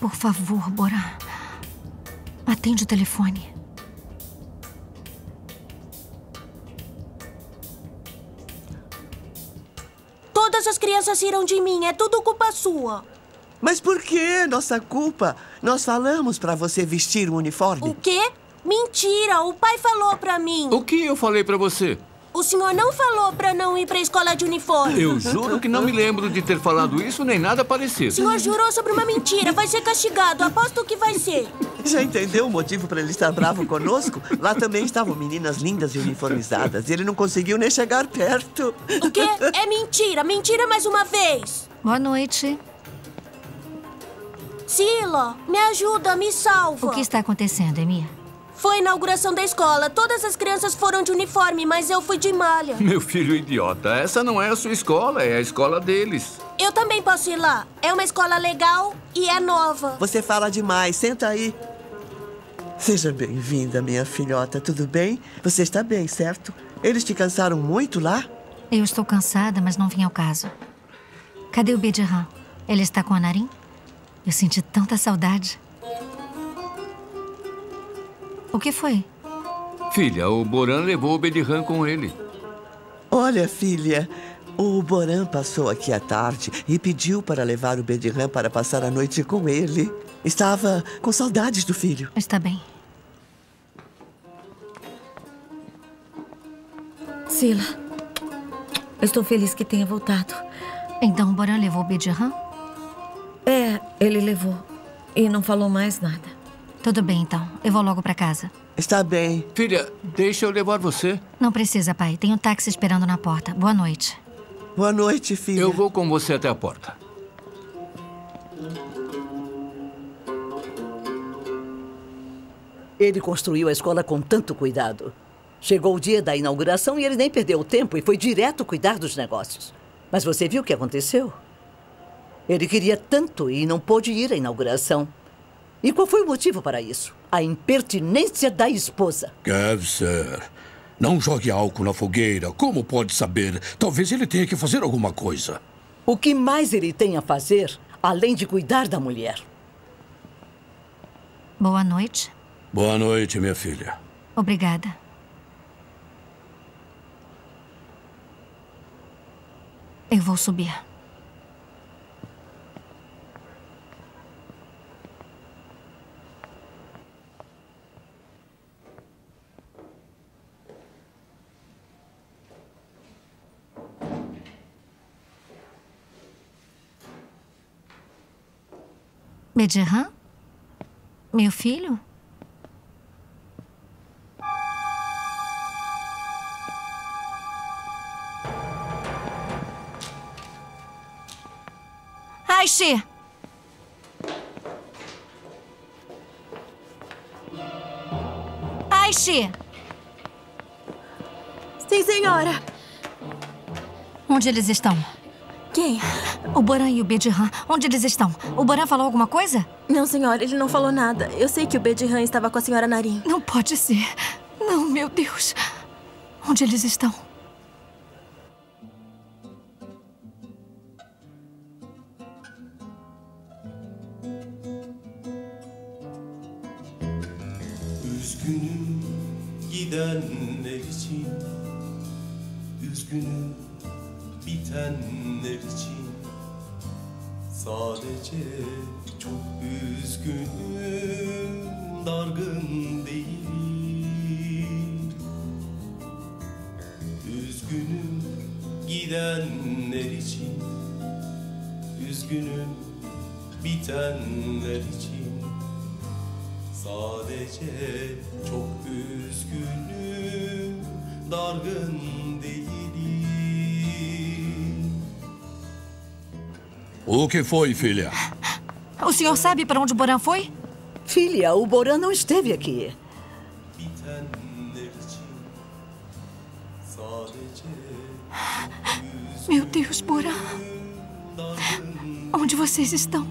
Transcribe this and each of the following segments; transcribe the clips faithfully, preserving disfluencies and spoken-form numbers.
Por favor, Boran. Atende o telefone. Todas as crianças riram de mim. É tudo culpa sua. Mas por que nossa culpa? Nós falamos pra você vestir o uniforme. O quê? Mentira! O pai falou pra mim. O que eu falei pra você? O senhor não falou pra não ir pra escola de uniforme. Eu juro que não me lembro de ter falado isso nem nada parecido. O senhor jurou sobre uma mentira. Vai ser castigado. Aposto que vai ser. Já entendeu o motivo pra ele estar bravo conosco? Lá também estavam meninas lindas e uniformizadas. E ele não conseguiu nem chegar perto. O quê? É mentira. Mentira mais uma vez. Boa noite. Sila, me ajuda, me salva. O que está acontecendo, Emia? Foi a inauguração da escola. Todas as crianças foram de uniforme, mas eu fui de malha. Meu filho idiota, essa não é a sua escola, é a escola deles. Eu também posso ir lá. É uma escola legal e é nova. Você fala demais. Senta aí. Seja bem-vinda, minha filhota. Tudo bem? Você está bem, certo? Eles te cansaram muito lá? Eu estou cansada, mas não vim ao caso. Cadê o Bedirhan? Ele está com a Narim? Eu senti tanta saudade. O que foi? Filha, o Boran levou o Bedirhan com ele. Olha, filha, o Boran passou aqui à tarde e pediu para levar o Bedirhan para passar a noite com ele. Estava com saudades do filho. Está bem. Sila, eu estou feliz que tenha voltado. Então o Boran levou o Bedirhan? É, ele levou e não falou mais nada. Tudo bem, então. Eu vou logo pra casa. Está bem. Filha, deixa eu levar você. Não precisa, pai. Tem um táxi esperando na porta. Boa noite. Boa noite, filha. Eu vou com você até a porta. Ele construiu a escola com tanto cuidado. Chegou o dia da inauguração e ele nem perdeu o tempo e foi direto cuidar dos negócios. Mas você viu o que aconteceu? Ele queria tanto e não pôde ir à inauguração. E qual foi o motivo para isso? A impertinência da esposa. Kevser, não jogue álcool na fogueira. Como pode saber? Talvez ele tenha que fazer alguma coisa. O que mais ele tem a fazer, além de cuidar da mulher? Boa noite. Boa noite, minha filha. Obrigada. Eu vou subir. Bedirhan? Meu filho? Ashe! Ashe! Sim, senhora. Onde eles estão? Quem? O Boran e o Bedirhan. Onde eles estão? O Boran falou alguma coisa? Não, senhora. Ele não falou nada. Eu sei que o Bedirhan estava com a senhora Narim. Não pode ser. Não, meu Deus. Onde eles estão? Üzgünüm gidenler için. Üzgünüm. Bitenler için sadece çok üzgünüm, dargın değilim. Üzgünüm gidenler için, üzgünüm bitenler için sadece çok üzgünüm, dargın değilim. O que foi, filha? O senhor sabe para onde o Boran foi? Filha, o Boran não esteve aqui. Meu Deus, Boran. Onde vocês estão?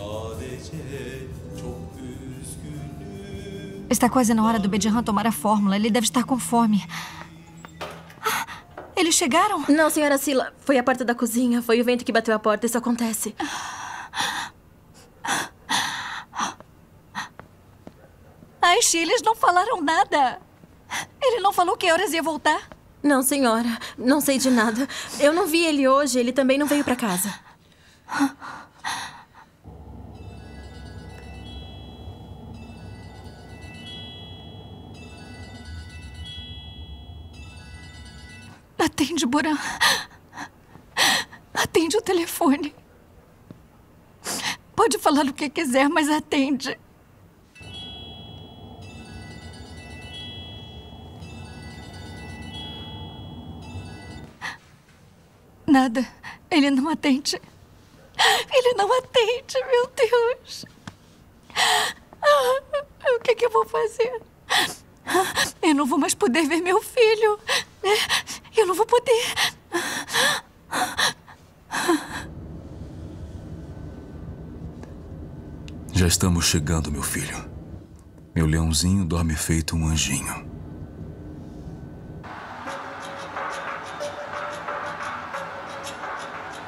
Sadece çok üzgünüm. Está quase na hora do Bedirhan tomar a fórmula. Ele deve estar com fome. Ah, eles chegaram? Não, senhora Sila. Foi a porta da cozinha. Foi o vento que bateu a porta. Isso acontece. Ashe, eles não falaram nada. Ele não falou que horas ia voltar? Não, senhora. Não sei de nada. Eu não vi ele hoje. Ele também não veio pra casa. Atende, Boran. Atende o telefone. Pode falar o que quiser, mas atende. Nada. Ele não atende. Ele não atende, meu Deus. Ah, o que é que eu vou fazer? Eu não vou mais poder ver meu filho. Eu não vou poder. Já estamos chegando, meu filho. Meu leãozinho dorme feito um anjinho.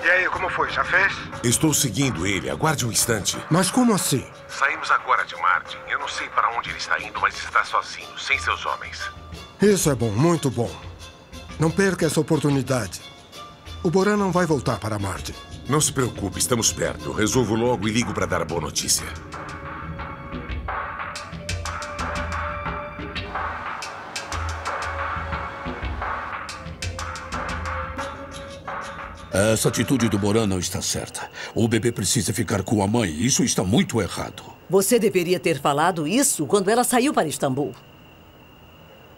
E aí, como foi? Já fez? Estou seguindo ele. Aguarde um instante. Mas como assim? Saímos agora de Mardi. Eu não sei para onde ele está indo, mas está sozinho, sem seus homens. Isso é bom, muito bom. Não perca essa oportunidade. O Boran não vai voltar para Mardi. Não se preocupe, estamos perto. Eu resolvo logo e ligo para dar a boa notícia. Essa atitude do Boran não está certa. O bebê precisa ficar com a mãe. Isso está muito errado. Você deveria ter falado isso quando ela saiu para Istambul.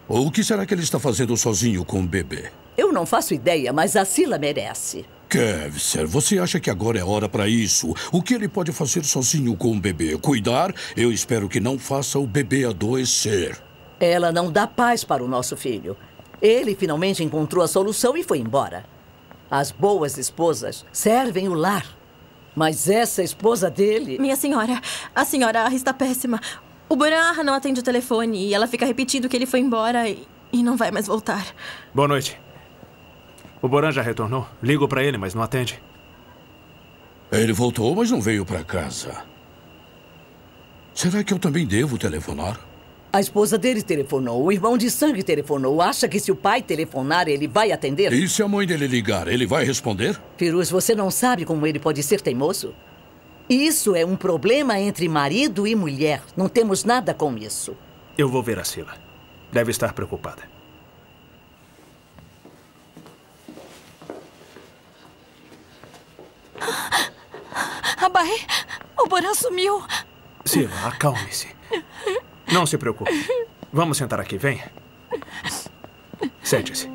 O que será que ele está fazendo sozinho com o bebê? Eu não faço ideia, mas a Sila merece. Kevser, você acha que agora é hora para isso? O que ele pode fazer sozinho com o bebê? Cuidar? Eu espero que não faça o bebê adoecer. Ela não dá paz para o nosso filho. Ele finalmente encontrou a solução e foi embora. As boas esposas servem o lar. Mas essa esposa dele... Minha senhora, a senhora está péssima. O Boran não atende o telefone e ela fica repetindo que ele foi embora e, e não vai mais voltar. Boa noite. O Boran já retornou. Ligo para ele, mas não atende. Ele voltou, mas não veio para casa. Será que eu também devo telefonar? A esposa dele telefonou, o irmão de sangue telefonou. Acha que se o pai telefonar, ele vai atender? E se a mãe dele ligar, ele vai responder? Firuz, você não sabe como ele pode ser teimoso? Isso é um problema entre marido e mulher. Não temos nada com isso. Eu vou ver a Sila. Deve estar preocupada. Abai, o Boran sumiu. Sila, acalme-se. Não se preocupe. Vamos sentar aqui, venha. Sente-se.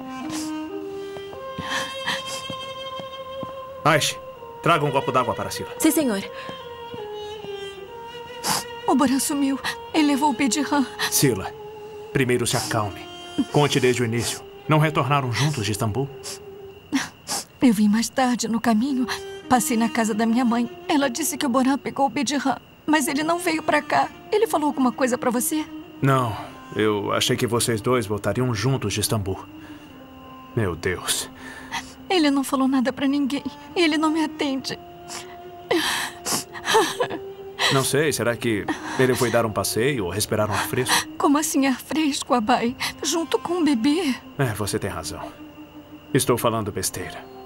Ashe, traga um copo d'água para a Sila. Sim, senhor. O Boran sumiu. Ele levou o Bedirhan. Sila, primeiro se acalme. Conte desde o início. Não retornaram juntos de Istambul? Eu vim mais tarde, no caminho. Passei na casa da minha mãe. Ela disse que o Boran pegou o Bedirhan. Mas ele não veio pra cá. Ele falou alguma coisa pra você? Não. Eu achei que vocês dois voltariam juntos de Istambul. Meu Deus. Ele não falou nada pra ninguém. E ele não me atende. Não sei. Será que ele foi dar um passeio ou respirar um ar fresco? Como assim ar fresco, Abai? Junto com um bebê? É, você tem razão. Estou falando besteira.